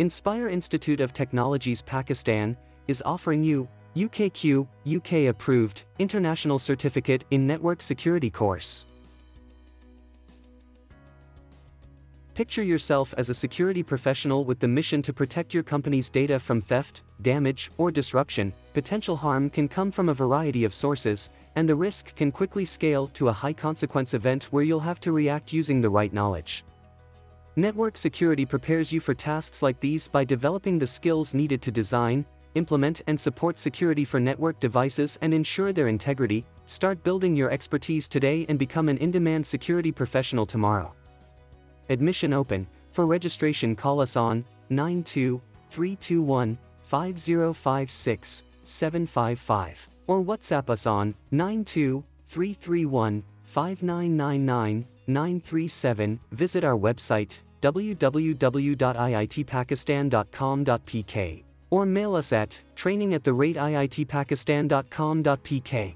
Inspire Institute of Technologies Pakistan is offering you UKQ, UK-approved, International Certificate in Network Security course. Picture yourself as a security professional with the mission to protect your company's data from theft, damage, or disruption. Potential harm can come from a variety of sources, and the risk can quickly scale to a high-consequence event where you'll have to react using the right knowledge. Network security prepares you for tasks like these by developing the skills needed to design, implement and support security for network devices and ensure their integrity. Start building your expertise today and become an in-demand security professional tomorrow. Admission open. For registration, call us on 92321-5056-755 or WhatsApp us on 92331-5999937. Visit our website www.iitpakistan.com.pk or mail us at training@iitpakistan.com.pk.